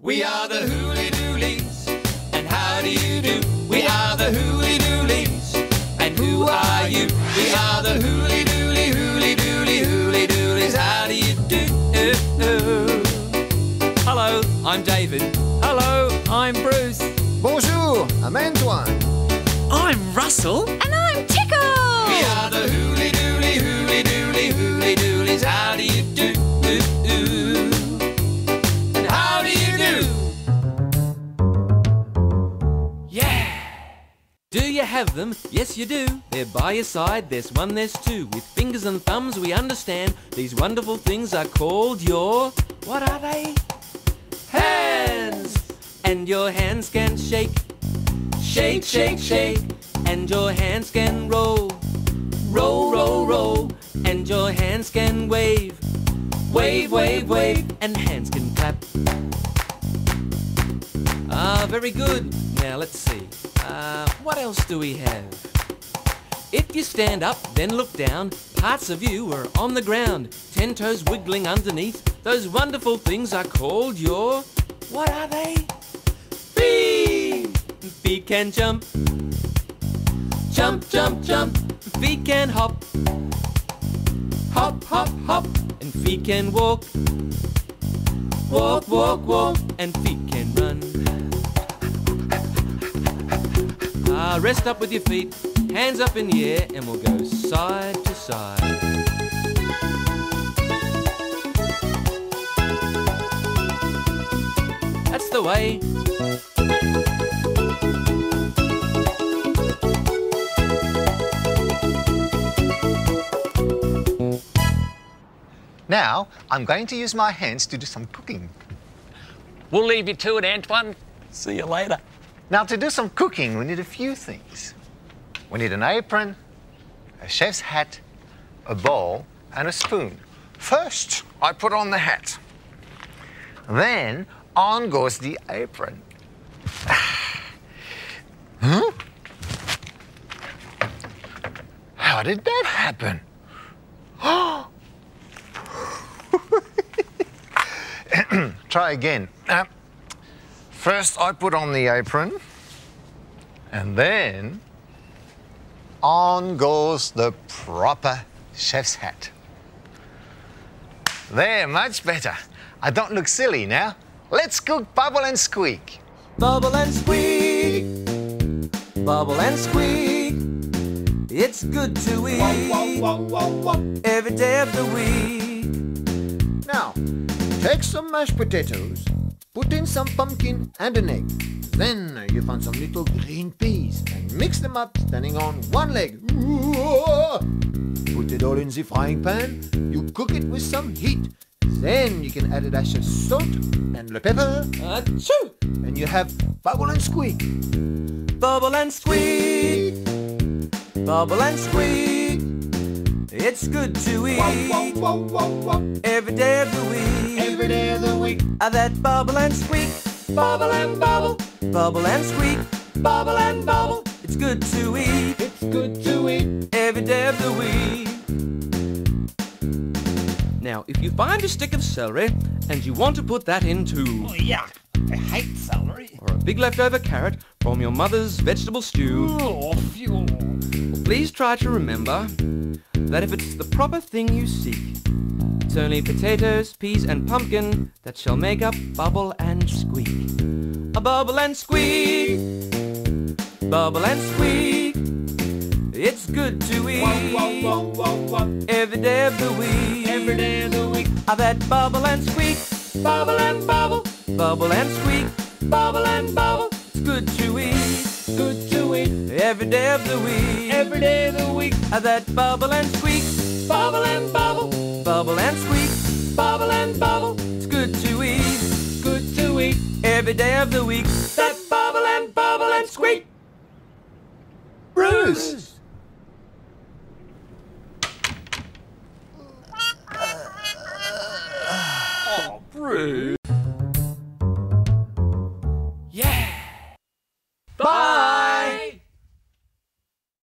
We are the Hooley Dooleys, and how do you do? We are the Hooley Dooleys, and who are you? We are the Hooley Dooley, Hooley Dooley, Hooley Dooleys, how do you do? Hello, I'm David. Hello, I'm Bruce. Bonjour, I'm Antoine. I'm Russell. And I'm Tickle. We are the Hooley Dooley, Hooley Dooley, Hooley Dooleys, how do you do? Do you have them? Yes, you do. They're by your side, there's one, there's two. With fingers and thumbs we understand these wonderful things are called your... What are they? Hands! And your hands can shake, shake, shake, shake. And your hands can roll, roll, roll, roll. And your hands can wave, wave, wave, wave. And hands can clap. Ah, very good. Now let's see. What else do we have? If you stand up, then look down, parts of you are on the ground, 10 toes wiggling underneath, those wonderful things are called your... What are they? Feet! Feet can jump, jump, jump, jump. Feet can hop, hop, hop, hop. And feet can walk, walk, walk, walk. And feet can run. Rest up with your feet, hands up in the air, and we'll go side to side. That's the way. Now, I'm going to use my hands to do some cooking. We'll leave you to it, Antoine. See you later. Now, to do some cooking, we need a few things. We need an apron, a chef's hat, a bowl, and a spoon. First, I put on the hat. Then, on goes the apron. Huh? How did that happen? Try again. First, I put on the apron, and then on goes the proper chef's hat. There, much better. I don't look silly now. Let's cook Bubble and Squeak. Bubble and squeak, bubble and squeak. It's good to eat every day of the week. Now, take some mashed potatoes. Put in some pumpkin and an egg. Then you find some little green peas and mix them up standing on one leg. Put it all in the frying pan. You cook it with some heat. Then you can add a dash of salt and the pepper. Achoo! And you have Bubble and Squeak. Bubble and squeak. Bubble and squeak. It's good to eat every day of the week. Every day of the week. That bubble and squeak, bubble and bubble, bubble and squeak, bubble and bubble. It's good to eat. It's good to eat every day of the week. Now, if you find a stick of celery and you want to put that into... Oh, yeah. I hate celery. Or a big leftover carrot from your mother's vegetable stew. Oh, fuel. Well, please try to remember that if it's the proper thing you seek, it's only potatoes, peas and pumpkin that shall make up Bubble and Squeak. A bubble and squeak, bubble and squeak. It's good to eat every day of the week. Every day of the week. I've had Bubble and Squeak, bubble and bubble, bubble and squeak, bubble and bubble. It's good to eat. Good to eat every day of the week. Every day of the week. I've had Bubble and Squeak, bubble and bubble, bubble and squeak, bubble and bubble. It's good to eat every day of the week.